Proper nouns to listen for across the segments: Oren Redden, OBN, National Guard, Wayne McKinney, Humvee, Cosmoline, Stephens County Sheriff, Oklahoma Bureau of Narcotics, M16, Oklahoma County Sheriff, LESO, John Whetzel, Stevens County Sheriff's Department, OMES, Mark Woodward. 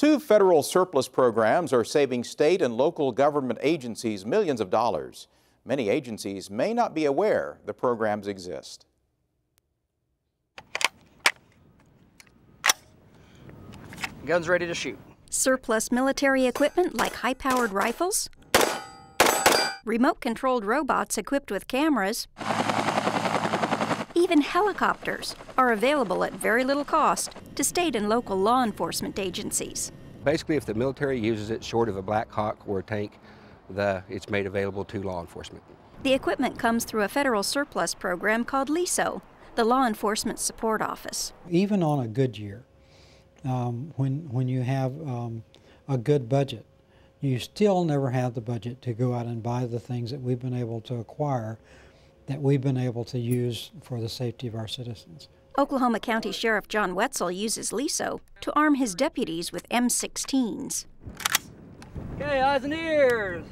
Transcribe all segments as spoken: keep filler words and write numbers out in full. Two federal surplus programs are saving state and local government agencies millions of dollars. Many agencies may not be aware the programs exist. Guns ready to shoot. Surplus military equipment like high-powered rifles, remote-controlled robots equipped with cameras, even helicopters are available at very little cost to state and local law enforcement agencies. Basically, if the military uses it short of a Black Hawk or a tank, the, it's made available to law enforcement. The equipment comes through a federal surplus program called LESO, the Law Enforcement Support Office. Even on a good year, um, when, when you have um, a good budget, you still never have the budget to go out and buy the things that we've been able to acquire that we've been able to use for the safety of our citizens. Oklahoma County Sheriff John Whetzel uses LESO to arm his deputies with M sixteens. Okay, eyes and ears!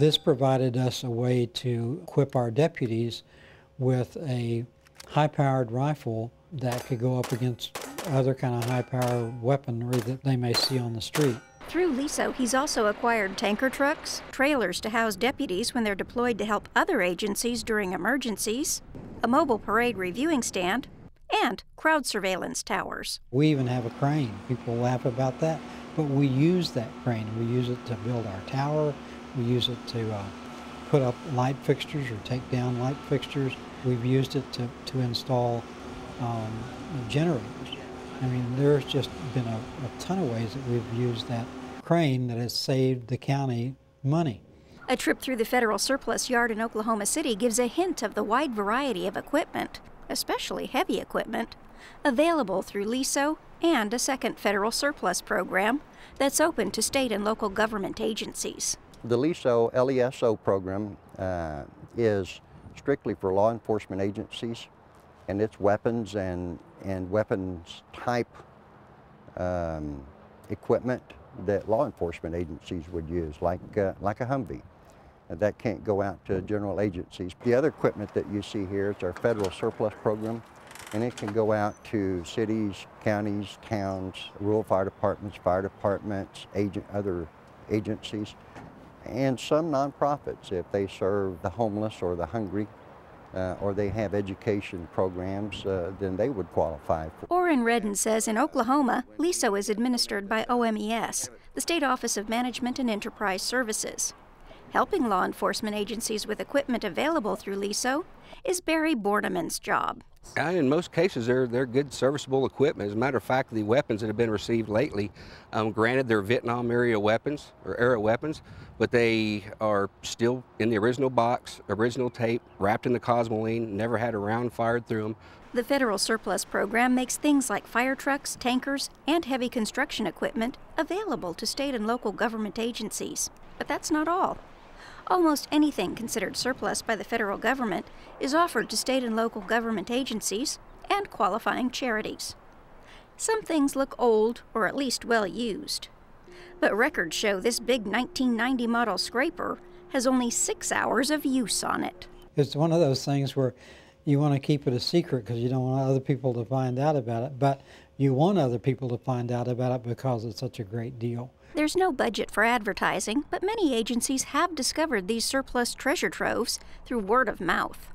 This provided us a way to equip our deputies with a high-powered rifle that could go up against other kind of high-power weaponry that they may see on the street. Through LESO, he's also acquired tanker trucks, trailers to house deputies when they're deployed to help other agencies during emergencies, a mobile parade reviewing stand, and crowd surveillance towers. We even have a crane. People laugh about that, but we use that crane. We use it to build our tower. We use it to uh, put up light fixtures or take down light fixtures. We've used it to, to install um, generators. I mean, there's just been a, a ton of ways that we've used that crane that has saved the county money. A trip through the federal surplus yard in Oklahoma City gives a hint of the wide variety of equipment, especially heavy equipment, available through LESO and a second federal surplus program that's open to state and local government agencies. The LESO, L E S O program uh, is strictly for law enforcement agencies, and it's weapons and, and weapons type um, equipment that law enforcement agencies would use, like, uh, like a Humvee. And that can't go out to general agencies. The other equipment that you see here is our federal surplus program, and it can go out to cities, counties, towns, rural fire departments, fire departments, agent, other agencies, and some nonprofits if they serve the homeless or the hungry. Uh, or they have education programs, uh, then they would qualify for. Oren Redden says in Oklahoma, LESO is administered by O M E S, the State Office of Management and Enterprise Services. Helping law enforcement agencies with equipment available through LESO is Barry Borneman's job. In most cases, they're, they're good serviceable equipment. As a matter of fact, the weapons that have been received lately, um, granted they're Vietnam era weapons, or era weapons, but they are still in the original box, original tape, wrapped in the Cosmoline, never had a round fired through them. The federal surplus program makes things like fire trucks, tankers, and heavy construction equipment available to state and local government agencies. But that's not all. Almost anything considered surplus by the federal government is offered to state and local government agencies and qualifying charities. Some things look old or at least well used. But records show this big nineteen ninety model scraper has only six hours of use on it. It's one of those things where you want to keep it a secret because you don't want other people to find out about it, but you want other people to find out about it because it's such a great deal. There's no budget for advertising, but many agencies have discovered these surplus treasure troves through word of mouth.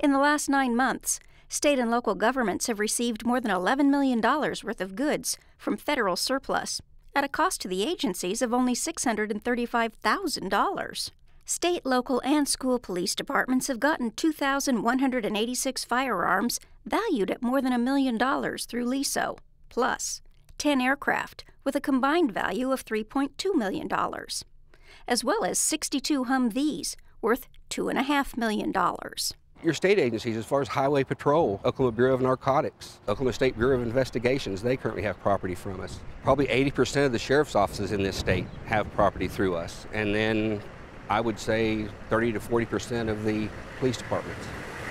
In the last nine months, state and local governments have received more than eleven million dollars worth of goods from federal surplus, at a cost to the agencies of only six hundred thirty-five thousand dollars. State, local, and school police departments have gotten two thousand one hundred eighty-six firearms valued at more than a million dollars through LESO, plus ten aircraft with a combined value of three point two million dollars, as well as sixty-two Humvees worth two point five million dollars. Your state agencies, as far as Highway Patrol, Oklahoma Bureau of Narcotics, Oklahoma State Bureau of Investigations, they currently have property from us. Probably eighty percent of the sheriff's offices in this state have property through us, and then I would say thirty to forty percent of the police departments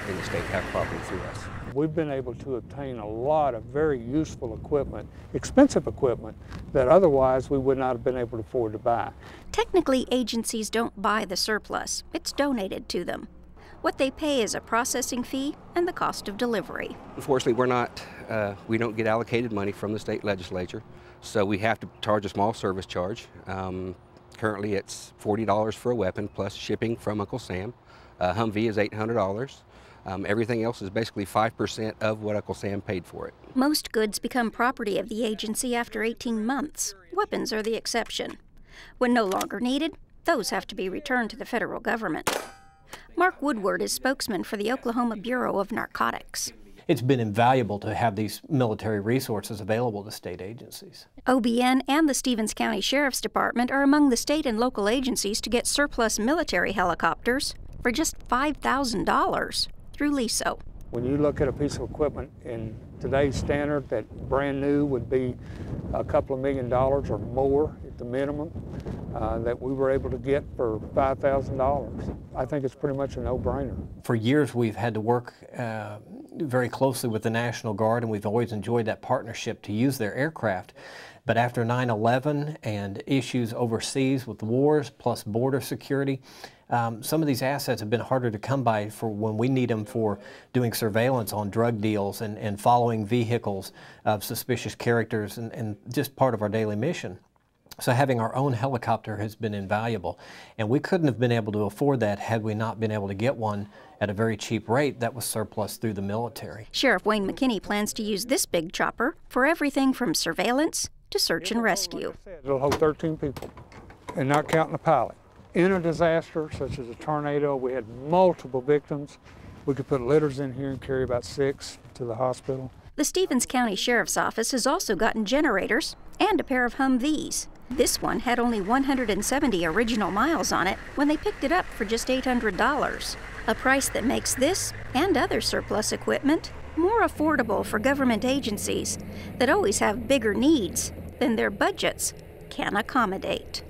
in the state have property through us. We've been able to obtain a lot of very useful equipment, expensive equipment, that otherwise we would not have been able to afford to buy. Technically, agencies don't buy the surplus. It's donated to them. What they pay is a processing fee and the cost of delivery. Unfortunately, we're not, uh, we don't get allocated money from the state legislature, so we have to charge a small service charge. Um, currently, it's forty dollars for a weapon, plus shipping from Uncle Sam. Uh, Humvee is eight hundred dollars. Um, everything else is basically five percent of what Uncle Sam paid for it. Most goods become property of the agency after eighteen months. Weapons are the exception. When no longer needed, those have to be returned to the federal government. Mark Woodward is spokesman for the Oklahoma Bureau of Narcotics. It's been invaluable to have these military resources available to state agencies. O B N and the Stevens County Sheriff's Department are among the state and local agencies to get surplus military helicopters for just five thousand dollars. Through LESO. When you look at a piece of equipment in today's standard that brand new would be a couple of million dollars or more at the minimum uh, that we were able to get for five thousand dollars, I think it's pretty much a no-brainer. For years we've had to work uh, very closely with the National Guard, and we've always enjoyed that partnership to use their aircraft. But after nine eleven and issues overseas with wars plus border security, Um, some of these assets have been harder to come by for when we need them for doing surveillance on drug deals and, and following vehicles of suspicious characters and, and just part of our daily mission. So having our own helicopter has been invaluable, and we couldn't have been able to afford that had we not been able to get one at a very cheap rate that was surplus through the military. Sheriff Wayne McKinney plans to use this big chopper for everything from surveillance to search and rescue. It'll hold thirteen people, and not counting the pilot. In a disaster such as a tornado, we had multiple victims. We could put litters in here and carry about six to the hospital. The Stevens County Sheriff's Office has also gotten generators and a pair of Humvees. This one had only one hundred seventy original miles on it when they picked it up for just eight hundred dollars, a price that makes this and other surplus equipment more affordable for government agencies that always have bigger needs than their budgets can accommodate.